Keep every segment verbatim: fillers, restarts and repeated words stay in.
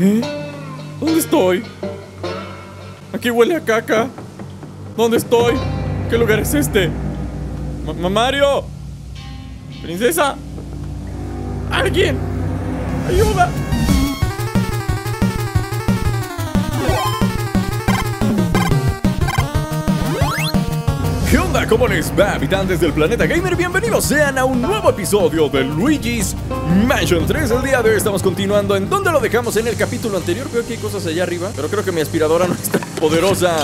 ¿Qué? ¿Dónde estoy? Aquí huele a caca. ¿Dónde estoy? ¿Qué lugar es este? ¡Mamario! ¡Princesa! ¡Alguien! ¡Ayuda! ¿Qué onda? ¿Cómo les va, habitantes del planeta gamer? Bienvenidos sean a un nuevo episodio de Luigi's Mansion tres. El día de hoy estamos continuando en donde lo dejamos en el capítulo anterior. Veo que hay cosas allá arriba, pero creo que mi aspiradora no está poderosa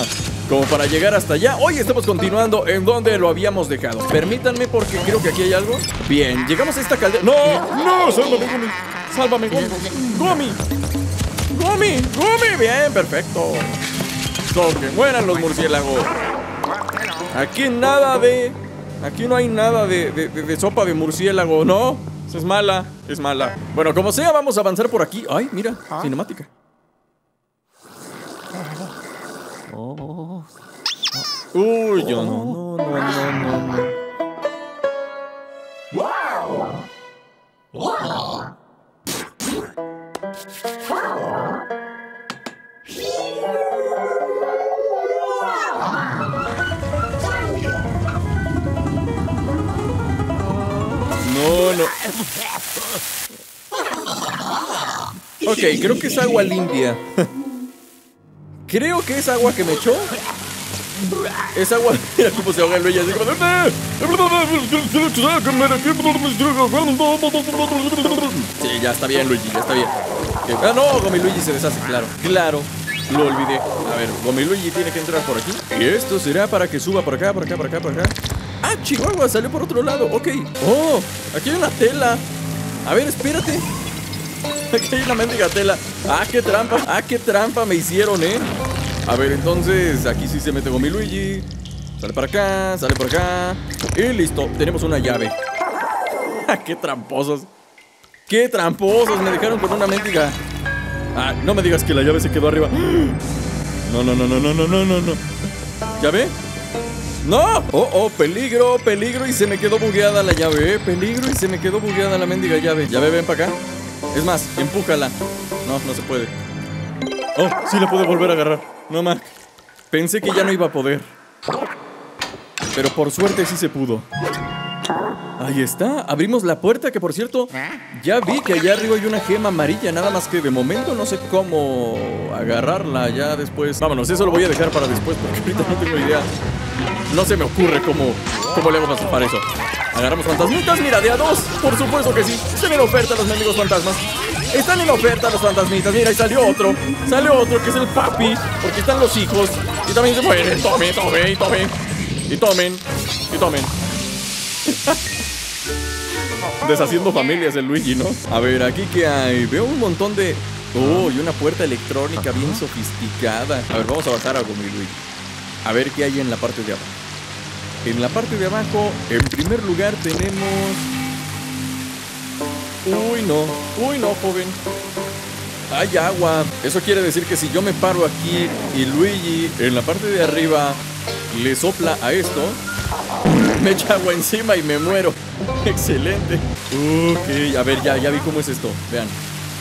como para llegar hasta allá. Hoy estamos continuando en donde lo habíamos dejado. Permítanme porque creo que aquí hay algo. Bien, llegamos a esta caldera. ¡No! ¡No! ¡Sálvame, Gomi! ¡Sálvame, Gomi! ¡Gomi! ¡Gomi! ¡Gomi! Bien, perfecto. So que mueran los murciélagos. Aquí nada de... Aquí no hay nada de, de, de, de sopa de murciélago, ¿no? Es mala, es mala. Bueno, como sea, vamos a avanzar por aquí. ¡Ay, mira! Cinemática. Oh. Uy, yo no, no, no, no, no. No, no. Ok, creo que es agua limpia. Creo que es agua que me echó. Es agua. Mira cómo se ahoga el Luigi. Sí, ya está bien, Luigi, ya está bien. Ah, no, Gomiluigi se deshace, claro. Claro, lo olvidé. A ver, Gomiluigi tiene que entrar por aquí. Y esto será para que suba por acá, por acá, por acá, por acá. Ah, Chihuahua, salió por otro lado. Ok. Oh, aquí hay una tela. A ver, espérate. Aquí hay una mendiga tela. Ah, qué trampa. Ah, qué trampa me hicieron, eh. A ver, entonces, aquí sí se mete Gomiluigi. Sale para acá, sale por acá. Y listo, tenemos una llave. ¡Qué tramposos! ¡Qué tramposos! Me dejaron con una mendiga. Ah, no me digas que la llave se quedó arriba. No, no, no, no, no, no, no, no. ¿Llave? ¡No! ¡Oh, oh! ¡Peligro! ¡Peligro! Y se me quedó bugueada la llave, eh. ¡Peligro! Y se me quedó bugueada la mendiga llave. Llave, ven para acá. Es más, empújala. No, no se puede. Oh, sí la puedo volver a agarrar. No más. Pensé que ya no iba a poder. Pero por suerte sí se pudo. Ahí está. Abrimos la puerta, que por cierto, ya vi que allá arriba hay una gema amarilla. Nada más que de momento no sé cómo agarrarla. Ya después... Vámonos, eso lo voy a dejar para después, porque ahorita no tengo idea. No se me ocurre cómo, cómo le vamos a hacer eso. Agarramos fantasmitas, mira, de a dos. Por supuesto que sí. Están en oferta los mendigos fantasmas. Están en oferta los fantasmitas. Mira, y salió otro. Salió otro que es el papi. Porque están los hijos. Y también se mueren. Tomen, tomen, y tomen. Y tomen, y tomen. Deshaciendo familias el Luigi, ¿no? A ver, aquí que hay. Veo un montón de... Oh, y una puerta electrónica bien sofisticada. A ver, vamos a bajar algo, mi Luigi. A ver qué hay en la parte de abajo. En la parte de abajo, en primer lugar, tenemos... Uy, no. Uy, no, joven. Hay agua. Eso quiere decir que si yo me paro aquí y Luigi en la parte de arriba le sopla a esto, me echa agua encima y me muero. Excelente. Ok, a ver, ya, ya vi cómo es esto. Vean,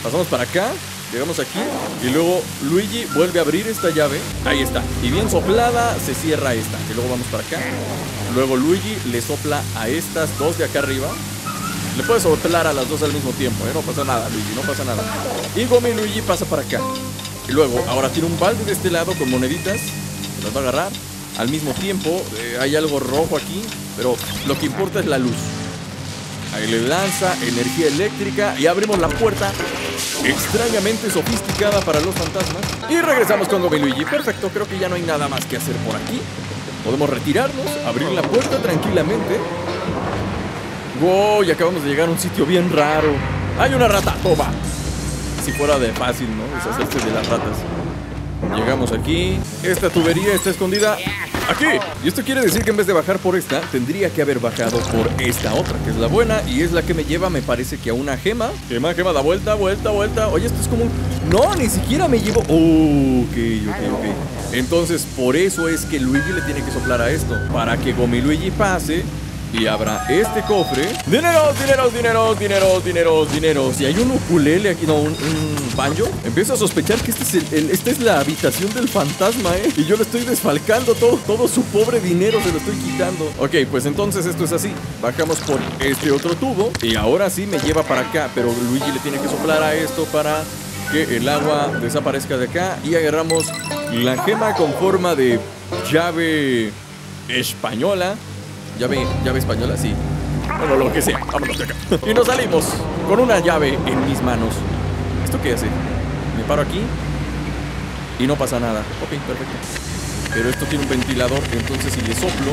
pasamos para acá, llegamos aquí y luego Luigi vuelve a abrir esta llave. Ahí está. Y bien soplada se cierra esta. Y luego vamos para acá. Luego Luigi le sopla a estas dos de acá arriba. Le puedes soplar a las dos al mismo tiempo, ¿eh? No pasa nada, Luigi, no pasa nada. Y Gomiluigi pasa para acá. Y luego, ahora tiene un balde de este lado con moneditas. Las va a agarrar. Al mismo tiempo, eh, hay algo rojo aquí, pero lo que importa es la luz. Ahí le lanza energía eléctrica y abrimos la puerta extrañamente sofisticada para los fantasmas. Y regresamos con Gomiluigi. Perfecto, creo que ya no hay nada más que hacer por aquí. Podemos retirarnos, abrir la puerta tranquilamente. Wow, y acabamos de llegar a un sitio bien raro. Hay una rata, toma. Si fuera de fácil, ¿no? Deshacerse de las ratas. Llegamos aquí. Esta tubería está escondida aquí. Y esto quiere decir que en vez de bajar por esta, tendría que haber bajado por esta otra, que es la buena y es la que me lleva, me parece que a una gema. Gema, gema, da vuelta, vuelta, vuelta. Oye, esto es como un... No, ni siquiera me llevo... Oh, ok, ok, ok. Entonces, por eso es que Luigi le tiene que soplar a esto, para que Gomiluigi pase... y abra este cofre. Dineros, dineros, dineros, dineros, dineros, dineros. Y hay un ukulele aquí, no, un, un banjo. Empiezo a sospechar que este es el, el, esta es la habitación del fantasma, ¿eh? Y yo lo estoy desfalcando todo, todo su pobre dinero se lo estoy quitando. Ok, pues entonces esto es así. Bajamos por este otro tubo y ahora sí me lleva para acá. Pero Luigi le tiene que soplar a esto para que el agua desaparezca de acá. Y agarramos la gema con forma de llave española. Llave, llave española, sí. Bueno, lo que sea, vámonos de acá. Y nos salimos con una llave en mis manos. ¿Esto qué hace? Me paro aquí y no pasa nada. Ok, perfecto. Pero esto tiene un ventilador, entonces si le soplo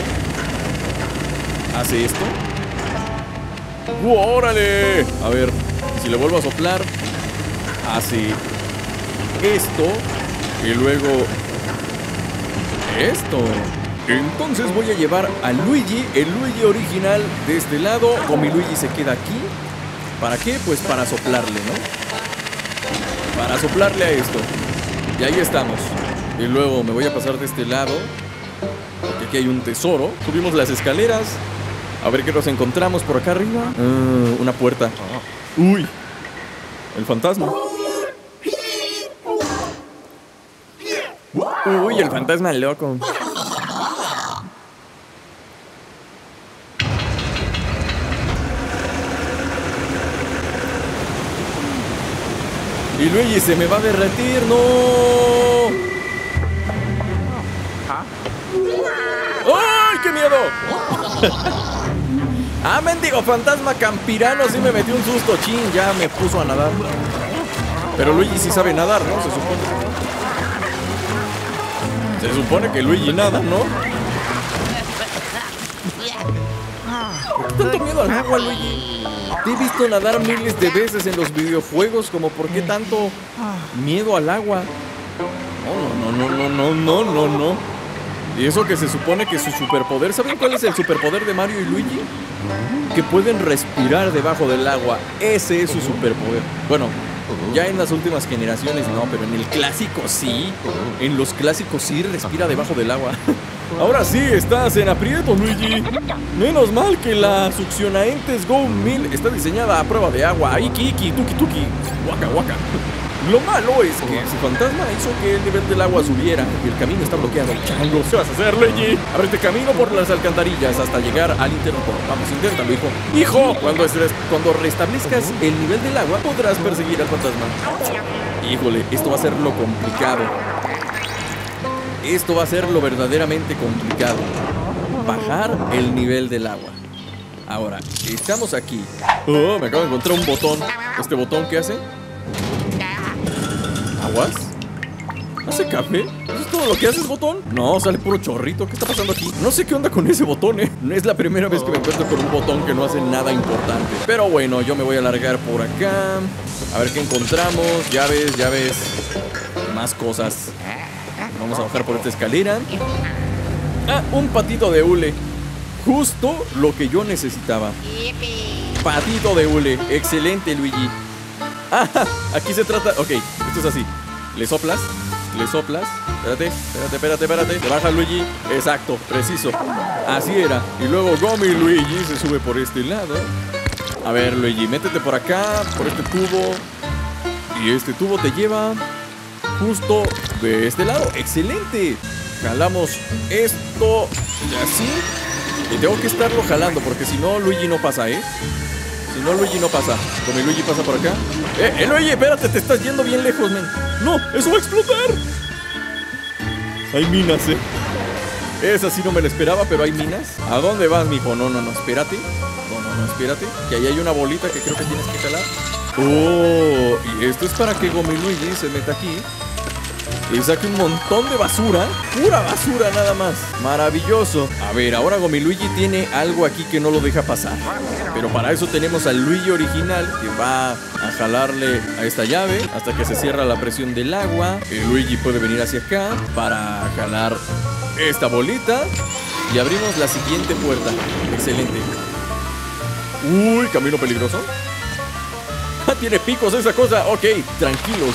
hace esto. ¡Uh, órale! A ver, si le vuelvo a soplar hace esto y luego esto. Entonces voy a llevar a Luigi, el Luigi original, de este lado. Gomiluigi se queda aquí. ¿Para qué? Pues para soplarle, ¿no? Para soplarle a esto. Y ahí estamos. Y luego me voy a pasar de este lado, porque aquí hay un tesoro. Subimos las escaleras. A ver qué nos encontramos por acá arriba. uh, Una puerta. Uy, el fantasma. Uy, el fantasma loco. Y Luigi se me va a derretir, no. ¡Ay, qué miedo! Ah, mendigo fantasma campirano, sí me metió un susto, chin, ya me puso a nadar. Pero Luigi sí sabe nadar, ¿no? Se supone. Se supone que Luigi nada, ¿no? Tanto miedo al agua, Luigi. Te he visto nadar miles de veces en los videojuegos, como por qué tanto miedo al agua. No, no, no, no, no, no, no, no. Y eso que se supone que su superpoder, ¿saben cuál es el superpoder de Mario y Luigi? Que pueden respirar debajo del agua. Ese es su superpoder. Bueno, ya en las últimas generaciones no, pero en el clásico sí. En los clásicos sí respira debajo del agua. Ahora sí estás en aprieto, Luigi. Menos mal que la succionaentes Gomil está diseñada a prueba de agua. Iki, iki, tuki, tuki, waka, waka. Lo malo es que su fantasma hizo que el nivel del agua subiera y el camino está bloqueado. Chango, ¿qué vas a hacer, Luigi? Abrete camino por las alcantarillas hasta llegar al interruptor. Vamos, inténtalo, hijo. ¡Hijo! Cuando, estres, cuando restablezcas el nivel del agua, podrás perseguir al fantasma. Híjole, esto va a ser lo complicado. Esto va a ser lo verdaderamente complicado. Bajar el nivel del agua. Ahora, estamos aquí. Oh, me acabo de encontrar un botón. ¿Este botón qué hace? ¿Aguas? ¿Hace café? ¿Eso es todo lo que hace el botón? No, sale puro chorrito. ¿Qué está pasando aquí? No sé qué onda con ese botón, ¿eh? No es la primera vez que me encuentro con un botón que no hace nada importante. Pero bueno, yo me voy a largar por acá. A ver qué encontramos. Llaves, llaves. Más cosas. Vamos a bajar por esta escalera. Ah, un patito de hule. Justo lo que yo necesitaba. Patito de hule. Excelente, Luigi. Ah, aquí se trata... Ok, esto es así. Le soplas, le soplas. Espérate, espérate, espérate, espérate. Te baja, Luigi. Exacto, preciso. Así era. Y luego Gomi Luigi se sube por este lado. A ver, Luigi, métete por acá, por este tubo. Y este tubo te lleva justo de este lado. ¡Excelente! Jalamos esto y así. Y tengo que estarlo jalando porque si no, Luigi no pasa, ¿eh? Si no, Luigi no pasa. Gomiluigi pasa por acá. ¡Eh, eh, Luigi! Espérate, te estás yendo bien lejos, men. ¡No! ¡Eso va a explotar! Hay minas, eh. Esa sí no me la esperaba, pero hay minas. ¿A dónde vas, mijo? No, no, no, espérate. No, no, no, espérate. Que ahí hay una bolita que creo que tienes que jalar. ¡Oh! Y esto es para que Gomiluigi se meta aquí y saque un montón de basura. Pura basura nada más. Maravilloso. A ver, ahora Gomiluigi tiene algo aquí que no lo deja pasar. Pero para eso tenemos al Luigi original, que va a jalarle a esta llave hasta que se cierra la presión del agua. El Luigi puede venir hacia acá para jalar esta bolita. Y abrimos la siguiente puerta. Excelente. Uy, camino peligroso. Tiene picos esa cosa. Ok, tranquilos.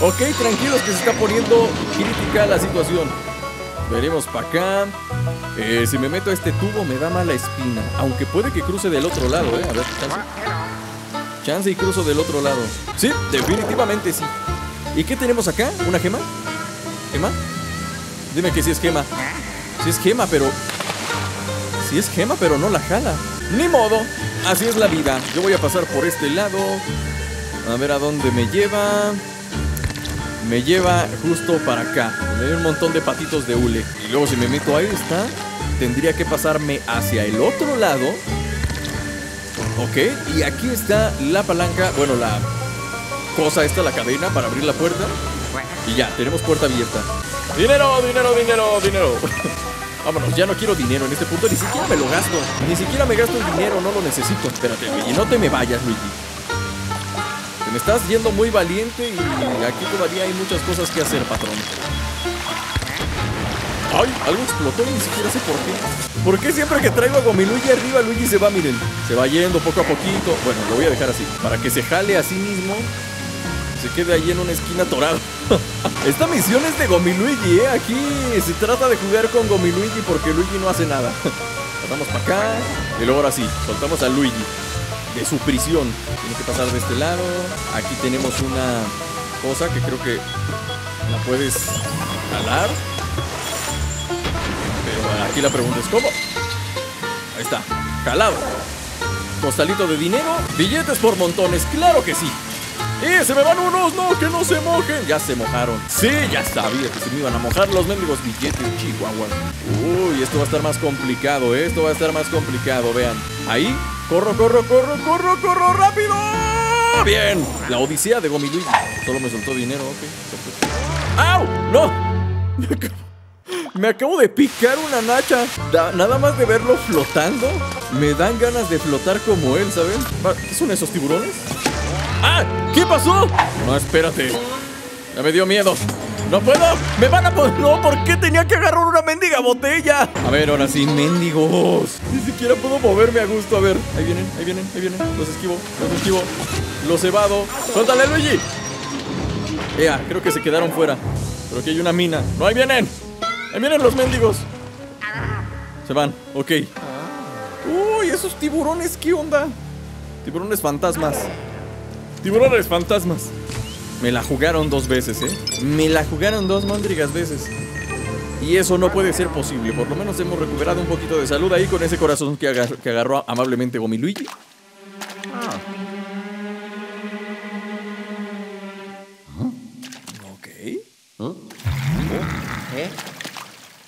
Ok, tranquilos que se está poniendo crítica la situación. Venimos para acá. Eh, si me meto a este tubo me da mala espina. Aunque puede que cruce del otro lado, ¿eh? A ver, chance. Chance y cruzo del otro lado. Sí, definitivamente sí. ¿Y qué tenemos acá? ¿Una gema? ¿Gema? Dime que sí es gema. Sí es gema, pero... Sí es gema, pero no la jala. Ni modo. Así es la vida. Yo voy a pasar por este lado. A ver a dónde me lleva. Me lleva justo para acá. Donde hay un montón de patitos de hule. Y luego si me meto a esta, tendría que pasarme hacia el otro lado. Ok. Y aquí está la palanca. Bueno, la cosa esta, la cadena para abrir la puerta. Y ya, tenemos puerta abierta. ¡Dinero, dinero, dinero, dinero! Vámonos, ya no quiero dinero en este punto. Ni siquiera me lo gasto. Ni siquiera me gasto el dinero, no lo necesito. Espérate, Luigi, no te me vayas, Luigi. Me estás yendo muy valiente y aquí todavía hay muchas cosas que hacer, patrón. Ay, algo explotó y ni siquiera sé por qué. ¿Por qué siempre que traigo a Gomiluigi arriba, Luigi se va, miren? Se va yendo poco a poquito. Bueno, lo voy a dejar así. Para que se jale a sí mismo. Se quede ahí en una esquina atorado. Esta misión es de Gomiluigi, ¿eh? Aquí se trata de jugar con Gomiluigi porque Luigi no hace nada. Pasamos para acá. Y luego ahora sí, soltamos a Luigi de su prisión. Tiene que pasar de este lado. Aquí tenemos una cosa que creo que la puedes jalar. Pero aquí la pregunta es ¿cómo? Ahí está, jalado. Costalito de dinero. Billetes por montones, claro que sí. ¡Eh, se me van unos! ¡No, que no se mojen! Ya se mojaron. Sí, ya sabía que se me iban a mojar los mendigos billetes, chihuahua. Uy, esto va a estar más complicado, ¿eh? Esto va a estar más complicado, vean. Ahí, corro, corro, corro, corro, corro, rápido. ¡Bien! La odisea de Gomiluigi. Solo me soltó dinero, ok. ¡Au! ¡No! Me acabo, me acabo de picar una nacha. Da, nada más de verlo flotando, me dan ganas de flotar como él, ¿saben? ¿Qué son esos tiburones? ¡Ah! ¿Qué pasó? No, espérate. Ya me dio miedo. ¡No puedo! ¡Me van a poner! ¡No! ¿Por qué tenía que agarrar una mendiga botella? A ver, ahora sí, mendigos. Ni siquiera puedo moverme a gusto. A ver, ahí vienen, ahí vienen, ahí vienen. Los esquivo, los esquivo. Los evado. ¡Suéltale, Luigi! Ea, creo que se quedaron fuera. Pero aquí hay una mina. ¡No, ahí vienen! ¡Ahí vienen los mendigos! Se van, ok. ¡Uy, esos tiburones! ¿Qué onda? Tiburones fantasmas. Tiburones fantasmas. Me la jugaron dos veces, ¿eh? Me la jugaron dos móndrigas veces. Y eso no puede ser posible. Por lo menos hemos recuperado un poquito de salud ahí con ese corazón que agarró, que agarró amablemente Gomiluigi. Ah. Ok. ¿Eh?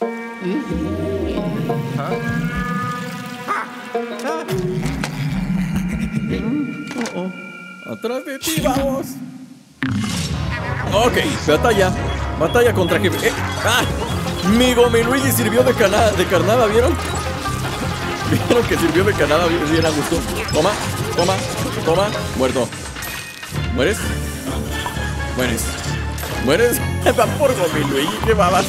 ¿Eh? Oh, oh. ¡Atrás de ti, vamos! Ok, batalla. Batalla contra jefe. Eh, ¡Ah! Mi Gomiluigi sirvió de canada, de carnada, ¿vieron? ¿Vieron que sirvió de carnada? Bien a gusto. Toma, toma, toma. Muerto. ¿Mueres? ¿Mueres? ¿Mueres? ¡Va por Gomiluigi! ¡Qué babas!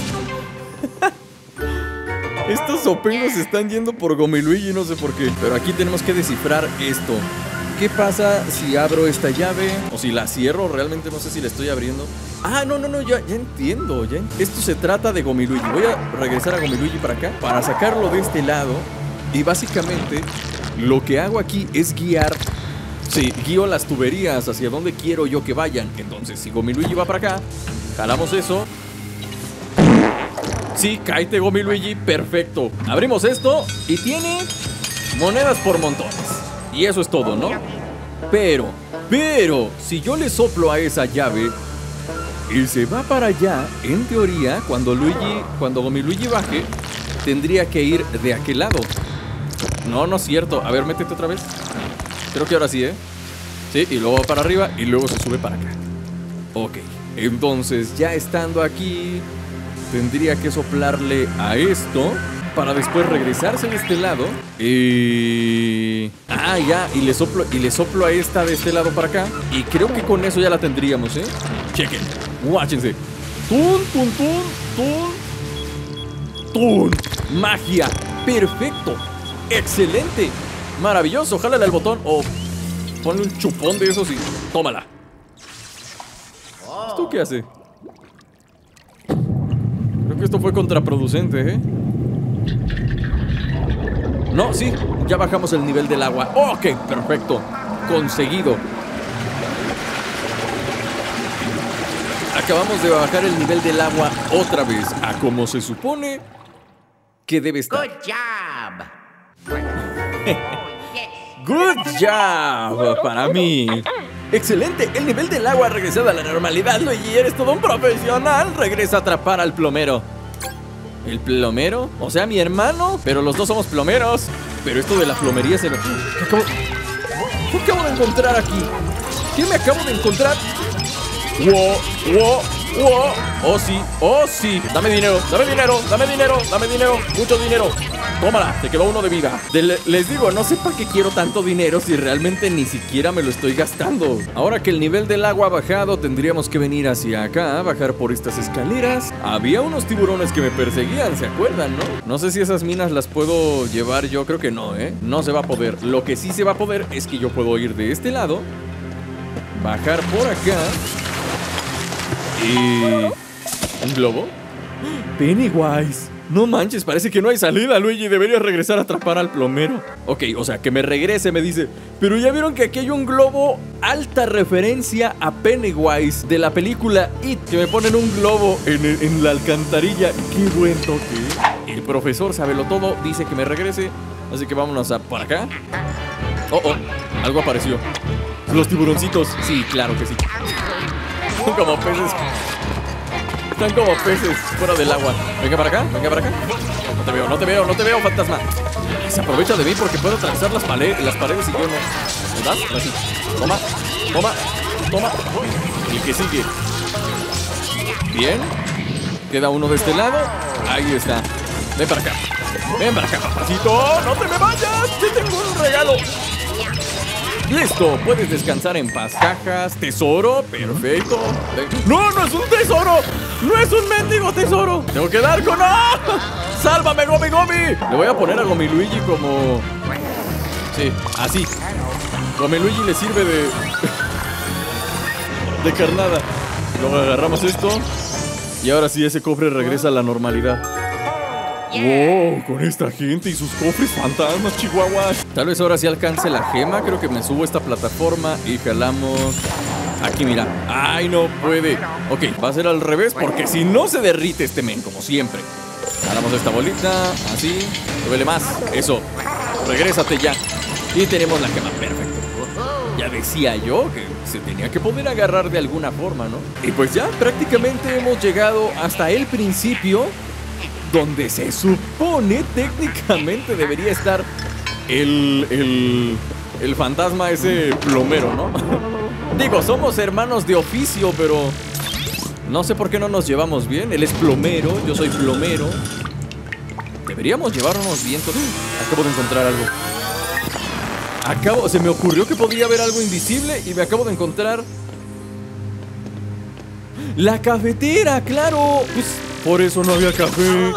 Estos sopengos se están yendo por Gomiluigi, no sé por qué. Pero aquí tenemos que descifrar esto. ¿Qué pasa si abro esta llave? O si la cierro, realmente no sé si la estoy abriendo. Ah, no, no, no, ya, ya entiendo ya. Esto se trata de Gomiluigi. Voy a regresar a Gomiluigi para acá, para sacarlo de este lado. Y básicamente, lo que hago aquí es guiar. Sí, guío las tuberías hacia donde quiero yo que vayan. Entonces, si Gomiluigi va para acá, jalamos eso. Sí, cáete, Gomiluigi, perfecto. Abrimos esto y tiene monedas por montones. Y eso es todo, ¿no? Pero, pero, si yo le soplo a esa llave y se va para allá, en teoría, cuando Luigi, cuando Gomiluigi baje, tendría que ir de aquel lado. No, no es cierto. A ver, métete otra vez. Creo que ahora sí, ¿eh? Sí, y luego para arriba y luego se sube para acá. Ok, entonces ya estando aquí, tendría que soplarle a esto para después regresarse de este lado. Y... Ah, ya, y le soplo, y le soplo a esta de este lado para acá. Y creo que con eso ya la tendríamos, ¿eh? Chequen, guáchense. Tun, tun, tun, tun, tun. Magia, perfecto. Excelente, maravilloso. Jálale al botón o ponle un chupón de esos y tómala. ¿Esto qué hace? Creo que esto fue contraproducente, ¿eh? No, sí, ya bajamos el nivel del agua. Ok, perfecto. Conseguido. Acabamos de bajar el nivel del agua otra vez, a como se supone que debe estar. Good job. Good job para mí. Excelente, el nivel del agua ha regresado a la normalidad, Luigi. Eres todo un profesional. Regresa a atrapar al plomero. ¿El plomero? O sea, mi hermano. Pero los dos somos plomeros. Pero esto de la plomería se me... ¿Qué acabo, ¿Qué acabo de encontrar aquí? ¿Qué me acabo de encontrar? ¡Wow! ¡Wow! ¡Wow! ¡Oh, sí! ¡Oh, sí! ¡Dame dinero! ¡Dame dinero! ¡Dame dinero! ¡Dame dinero! ¡Mucho dinero! ¡Tómala! Te quedó uno de vida. De les digo, no sé para qué quiero tanto dinero si realmente ni siquiera me lo estoy gastando. Ahora que el nivel del agua ha bajado, tendríamos que venir hacia acá, bajar por estas escaleras. Había unos tiburones que me perseguían, ¿se acuerdan, no? No sé si esas minas las puedo llevar yo. Creo que no, ¿eh? No se va a poder. Lo que sí se va a poder es que yo puedo ir de este lado, bajar por acá... Y... ¿un globo? Pennywise. No manches, parece que no hay salida, Luigi. Debería regresar a atrapar al plomero. Ok, o sea, que me regrese, me dice. Pero ya vieron que aquí hay un globo. Alta referencia a Pennywise de la película It. Que me ponen un globo en, el, en la alcantarilla. Qué buen toque. El profesor sabe lo todo, dice que me regrese. Así que vámonos a... ¿para acá? Oh, oh, algo apareció. Los tiburoncitos. Sí, claro que sí. Están como peces. Están como peces fuera del agua. Venga para acá, venga para acá. No te veo, no te veo, no te veo, fantasma. Se aprovecha de mí porque puedo atravesar las, pale las paredes y yo no. ¿Me das? Así. Toma, toma, toma. El que sigue. Bien. Queda uno de este lado. Ahí está. Ven para acá. Ven para acá, papacito. ¡No te me vayas! ¡Te tengo un regalo! Listo, puedes descansar en paz. Cajas, tesoro, perfecto. ¡No, no es un tesoro! ¡No es un mendigo tesoro! ¡Tengo que dar con... ¡ah! ¡Sálvame, Gomi, Gomi! Le voy a poner a Gomiluigi como... sí, así. Gomiluigi le sirve de... de carnada. Luego agarramos esto. Y ahora sí, ese cofre regresa a la normalidad. Wow, con esta gente y sus cofres fantasmas, chihuahuas. Tal vez ahora sí alcance la gema. Creo que me subo a esta plataforma y jalamos... aquí, mira. ¡Ay, no puede! Ok, va a ser al revés porque si no se derrite este men, como siempre. Jalamos esta bolita, así. Duele más. Eso. Regrésate ya. Y tenemos la gema. Perfecto. Ya decía yo que se tenía que poder agarrar de alguna forma, ¿no? Y pues ya prácticamente hemos llegado hasta el principio... donde se supone técnicamente debería estar el, el, el fantasma ese plomero, ¿no? Digo, somos hermanos de oficio, pero no sé por qué no nos llevamos bien. Él es plomero, yo soy plomero. Deberíamos llevarnos bien todos. Acabo de encontrar algo. Acabo, se me ocurrió que podía haber algo invisible y me acabo de encontrar... ¡la cafetera, claro! Pues... por eso no había café.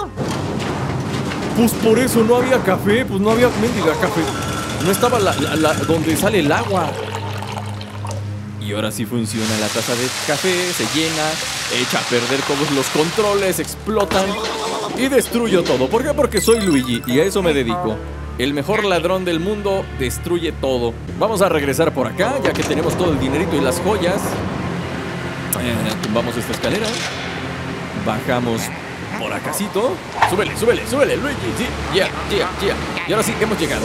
Pues por eso no había café. Pues no había mendiga café. No estaba la, la, la, donde sale el agua. Y ahora sí funciona la taza de café. Se llena. Echa a perder todos los controles. Explotan. Y destruyo todo. ¿Por qué? Porque soy Luigi. Y a eso me dedico. El mejor ladrón del mundo destruye todo. Vamos a regresar por acá. Ya que tenemos todo el dinerito y las joyas. Eh, tumbamos esta escalera. Bajamos por acasito. Súbele, súbele, súbele, Luigi. Sí, yeah, yeah, yeah. Y ahora sí, hemos llegado.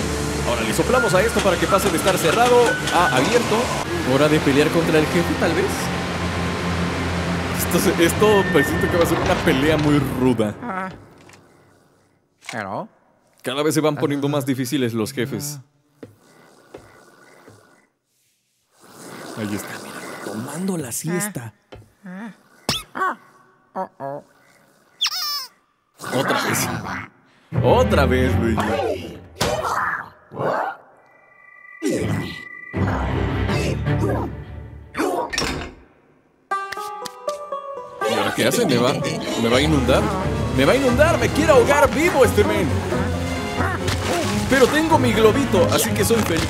Ahora le soplamos a esto para que pase de estar cerrado a abierto. Hora de pelear contra el jefe, tal vez. Esto, esto me siento que va a ser una pelea muy ruda. Cada vez se van poniendo más difíciles los jefes. Ahí está, mira, tomando la siesta. Uh -oh. Otra vez. Otra vez, Luigi. ¿Y ahora qué hace? ¿Me va, ¿Me va a inundar? ¡Me va a inundar! ¡Me quiere ahogar vivo este men! Pero tengo mi globito, así que soy feliz.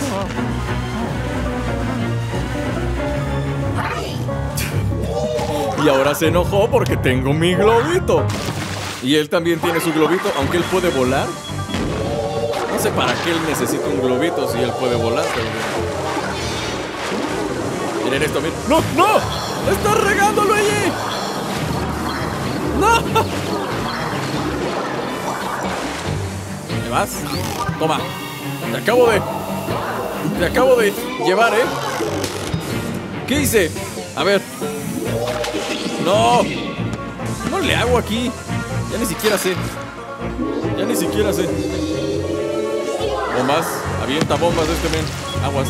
Y ahora se enojó porque tengo mi globito. Y él también tiene su globito, aunque él puede volar. No sé para qué él necesita un globito si él puede volar, pero... Miren esto, miren. ¡No, no! ¡Está regando, Luigi! ¡No! ¿Te vas? Toma. Te acabo de... Te acabo de llevar, ¿eh? ¿Qué hice? A ver. ¡No! ¿Cómo le hago aquí? Ya ni siquiera sé. Ya ni siquiera sé. Bombas. Avienta bombas este men. Aguas.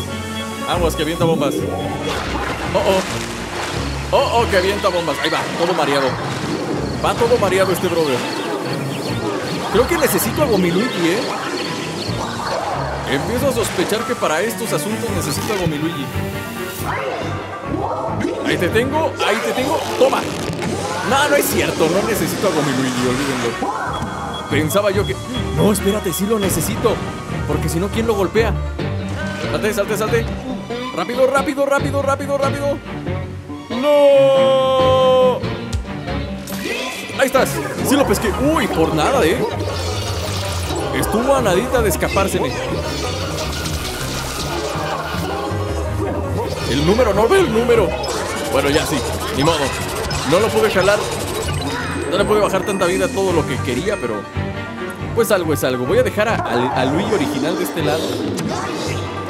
Aguas que avienta bombas. Oh, oh. Oh, oh, que avienta bombas. Ahí va. Todo mareado. Va todo mareado este brother. Creo que necesito a Gomiluigi, ¿eh? Empiezo a sospechar que para estos asuntos necesito a Gomiluigi. Ahí te tengo. Ahí te tengo. Toma. No, no es cierto, no necesito a Gomiluigi, olvídenlo. Pensaba yo que... No, espérate, sí lo necesito. Porque si no, ¿quién lo golpea? Salte, salte, salte. Rápido, rápido, rápido, rápido, rápido. ¡No! Ahí estás, sí lo pesqué. Uy, por nada, eh. Estuvo a nadita de escapársele. El número, no ve el número. Bueno, ya sí, ni modo. No lo pude jalar. No le pude bajar tanta vida a todo lo que quería, pero... Pues algo es algo. Voy a dejar a, a, a Luigi original de este lado.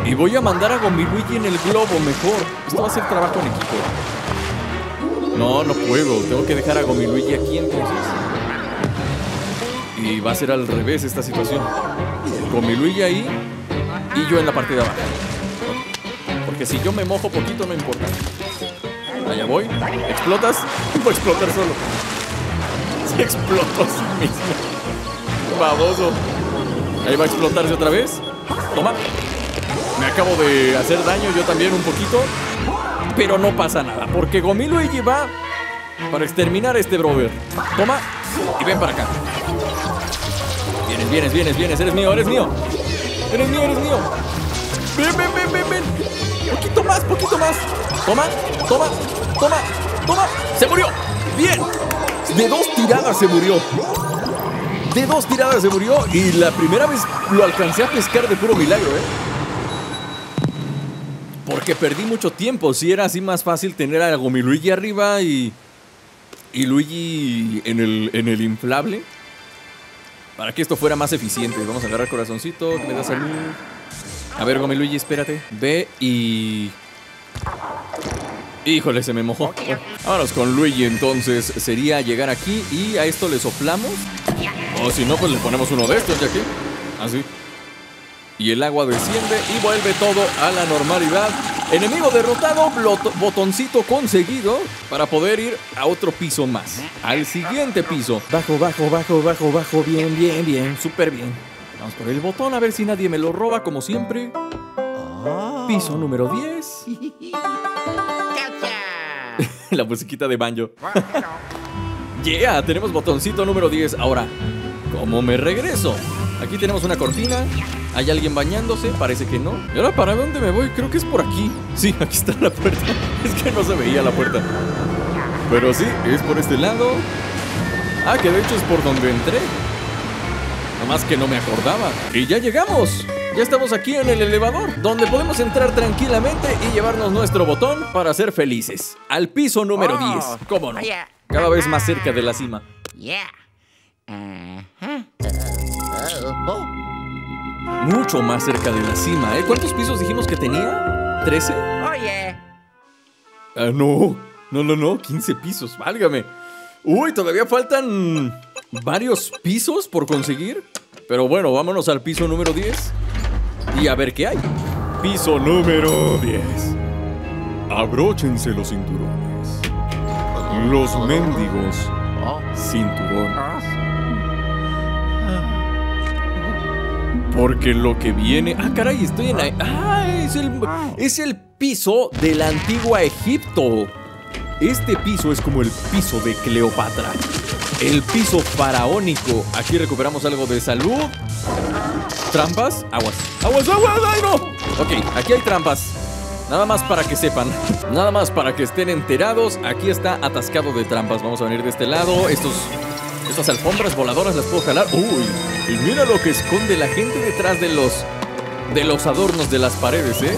Y voy a mandar a Gomiluigi en el globo, mejor. Esto va a ser trabajo en equipo. No, no puedo. Tengo que dejar a Gomiluigi aquí, entonces. Y va a ser al revés esta situación. Gomiluigi ahí. Y yo en la parte de abajo. Porque si yo me mojo poquito, no importa. Allá voy. ¿Explotas? Voy a explotar solo. Se explotó a sí mismo. Baboso. Ahí va a explotarse otra vez. Toma. Me acabo de hacer daño yo también un poquito. Pero no pasa nada. Porque Gomiluigi va para exterminar a este brother. Toma. Y ven para acá. Vienes, vienes, vienes, vienes. Eres mío, eres mío. Eres mío, eres mío. Ven, ven, ven, ven, ven. Poquito más, poquito más. Toma, toma, toma, toma. Se murió, bien. De dos tiradas se murió. De dos tiradas se murió. Y la primera vez lo alcancé a pescar de puro milagro, ¿eh? Porque perdí mucho tiempo. Si era así más fácil tener a Gomiluigi arriba y Y Luigi en el, en el inflable. Para que esto fuera más eficiente. Vamos a agarrar corazoncito, que me da salud. A ver, Gomiluigi, espérate. Ve y... Híjole, se me mojó. Vámonos con Luigi, entonces. Sería llegar aquí y a esto le soplamos. O si no, pues le ponemos uno de estos de aquí. Así. Y el agua desciende y vuelve todo a la normalidad. Enemigo derrotado, botoncito conseguido para poder ir a otro piso más. Al siguiente piso. Bajo, bajo, bajo, bajo, bajo. Bien, bien, bien. Súper bien. Vamos por el botón a ver si nadie me lo roba, como siempre. Piso número diez. La musiquita de banjo. Yeah, tenemos botoncito número diez. Ahora, ¿cómo me regreso? Aquí tenemos una cortina. ¿Hay alguien bañándose? Parece que no. ¿Y ahora para dónde me voy? Creo que es por aquí. Sí, aquí está la puerta. Es que no se veía la puerta. Pero sí, es por este lado. Ah, que de hecho es por donde entré. Nada más que no me acordaba. Y ya llegamos. Ya estamos aquí en el elevador, donde podemos entrar tranquilamente y llevarnos nuestro botón para ser felices. Al piso número diez. ¿Cómo no? Cada vez más cerca de la cima. Mucho más cerca de la cima, ¿eh? ¿Cuántos pisos dijimos que tenía? ¿trece? Oye. Ah, no. No, no, no. quince pisos, válgame. Uy, todavía faltan varios pisos por conseguir. Pero bueno, vámonos al piso número diez. Y a ver qué hay. Piso número diez. Abróchense los cinturones. Los mendigos cinturones. Porque lo que viene... Ah, caray, estoy en... La... Ah, es el... es el piso de la antigua Egipto. Este piso es como el piso de Cleopatra. El piso faraónico. Aquí recuperamos algo de salud. Trampas, aguas. Aguas, aguas, ay no. Ok, aquí hay trampas. Nada más para que sepan. Nada más para que estén enterados. Aquí está atascado de trampas. Vamos a venir de este lado. Estos Estas alfombras voladoras las puedo jalar. ¡Uy! Y mira lo que esconde la gente detrás de los... de los adornos de las paredes, ¿eh?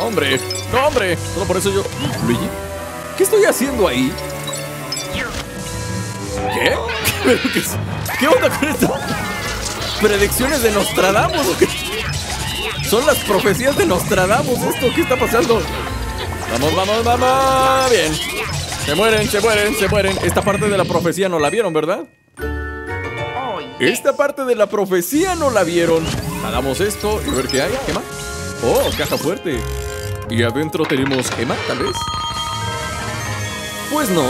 ¡Hombre! ¡Hombre! Solo por eso yo... ¿Luigi? ¿Qué estoy haciendo ahí? ¿Qué? ¿Qué, ¿Qué onda con esto? ¿Predicciones de Nostradamus o qué? ¿Son las profecías de Nostradamus esto? ¿Qué está pasando? ¡Vamos, vamos, vamos! ¡Bien! ¡Se mueren, se mueren, se mueren! Esta parte de la profecía no la vieron, ¿verdad? Esta parte de la profecía no la vieron. Jalamos esto y a ver qué hay. ¿Qué más? Oh, caja fuerte. Y adentro tenemos gemas, tal vez. Pues no.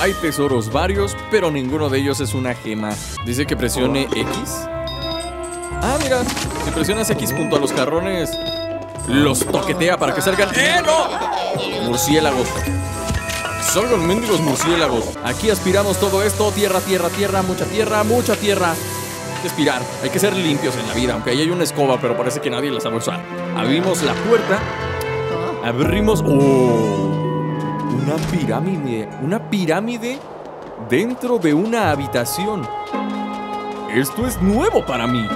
Hay tesoros varios, pero ninguno de ellos es una gema. Dice que presione X. Ah, mira. Si presionas X junto a los carrones, los toquetea para que salgan. ¡Eh, no! Murciélagos. Son los mendigos murciélagos. Aquí aspiramos todo esto. Tierra, tierra, tierra, mucha tierra, mucha tierra. Hay que aspirar. Hay que ser limpios en la vida. Aunque ahí hay una escoba, pero parece que nadie la sabe usar. Abrimos la puerta. Abrimos... ¡Oh! Una pirámide. Una pirámide dentro de una habitación. Esto es nuevo para mí.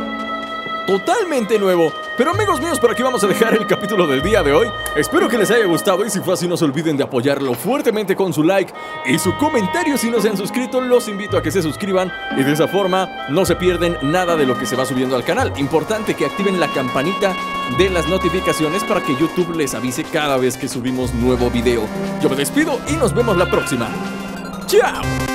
Totalmente nuevo. Pero amigos míos, por aquí vamos a dejar el capítulo del día de hoy. Espero que les haya gustado y si fue así no se olviden de apoyarlo fuertemente con su like y su comentario. Si no se han suscrito, los invito a que se suscriban y de esa forma no se pierden nada de lo que se va subiendo al canal. Importante que activen la campanita de las notificaciones para que YouTube les avise cada vez que subimos nuevo video. Yo me despido y nos vemos la próxima. ¡Chao!